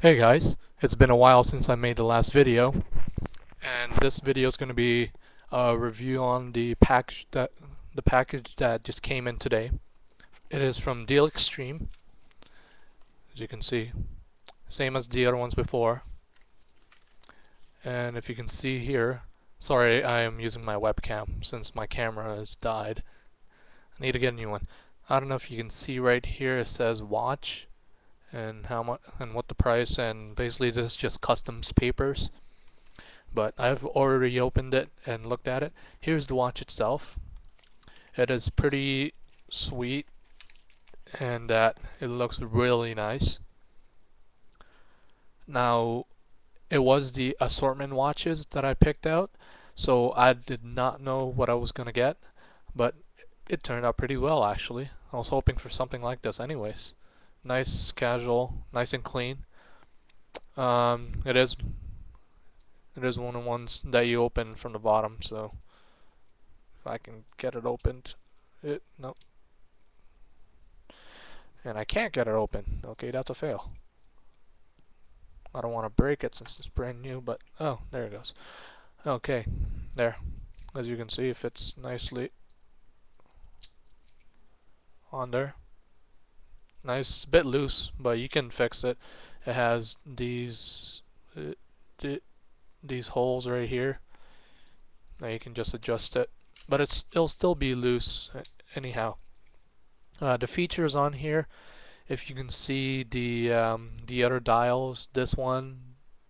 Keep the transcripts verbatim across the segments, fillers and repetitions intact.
Hey guys, it's been a while since I made the last video, and this video is going to be a review on the package that the package that just came in today. It is from Deal Extreme, as you can see, same as the other ones before. And if you can see here, sorry, I am using my webcam since my camera has died. I need to get a new one. I don't know if you can see right here. It says watch. And how much and what the price, and basically this is just customs papers, but I've already opened it and looked at it. Here's the watch itself. It is pretty sweet, and that it looks really nice. Now, it was the assortment watches that I picked out, so I did not know what I was gonna get, but it turned out pretty well actually. I was hoping for something like this anyways. Nice, casual, nice and clean. Um, it is it is one of the ones that you open from the bottom, so if I can get it opened. It nope. And I can't get it open. Okay, that's a fail. I don't want to break it since it's brand new, but oh, there it goes. Okay, there. As you can see, it fits nicely on there. Nice, bit loose, but you can fix it. It has these uh, th these holes right here. Now you can just adjust it, but it's, it'll still be loose anyhow. Uh, the features on here, if you can see the um, the other dials, this one,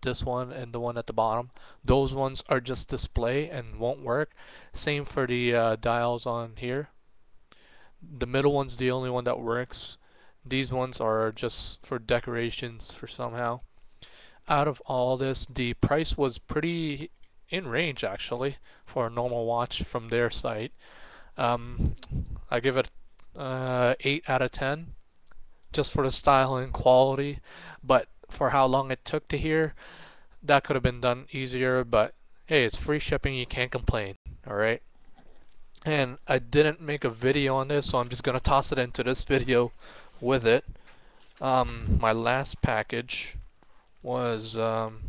this one, and the one at the bottom. Those ones are just display and won't work. Same for the uh, dials on here. The middle one's the only one that works. These ones are just for decorations for somehow. Out of all this, the price was pretty in range actually for a normal watch from their site. Um, I give it uh, eight out of ten just for the style and quality, but for how long it took to here, that could have been done easier, but hey, it's free shipping, you can't complain, alright? And I didn't make a video on this, so I'm just gonna toss it into this video with it. Um, my last package was um,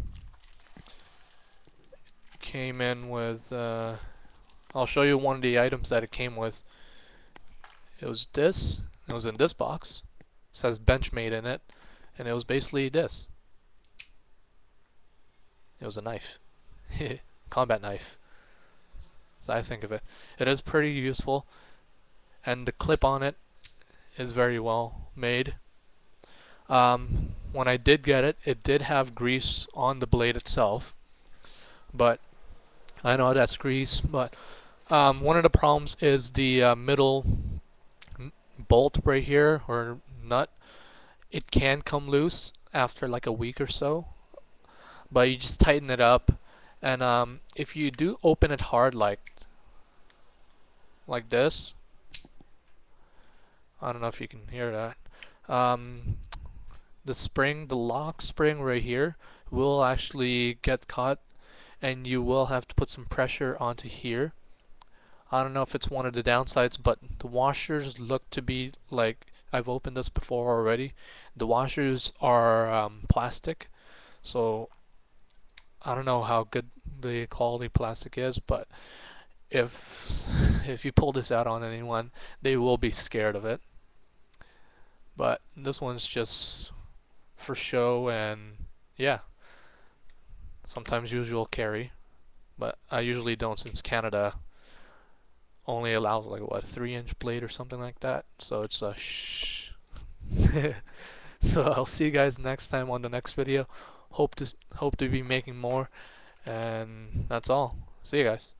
came in with uh, I'll show you one of the items that it came with. It was this. It was in this box. It says Benchmade in it, and it was basically this. It was a knife. Combat knife, as I think of it. It is pretty useful, and the clip on it is very well made. Um, when I did get it, it did have grease on the blade itself, but I know that's grease, but um, one of the problems is the uh, middle bolt right here, or nut. It can come loose after like a week or so, but you just tighten it up, and um, if you do open it hard like like this, I don't know if you can hear that. Um, the spring, the lock spring right here, will actually get caught, and you will have to put some pressure onto here. I don't know if it's one of the downsides, but the washers look to be like, I've opened this before already. The washers are um, plastic, so I don't know how good the quality plastic is, but if if you pull this out on anyone, they will be scared of it. But this one's just for show, and yeah, sometimes usual carry, but I usually don't, since Canada only allows like what, three inch blade or something like that, so it's a shh. So I'll see you guys next time on the next video. Hope to hope to be making more, and that's all. See you guys.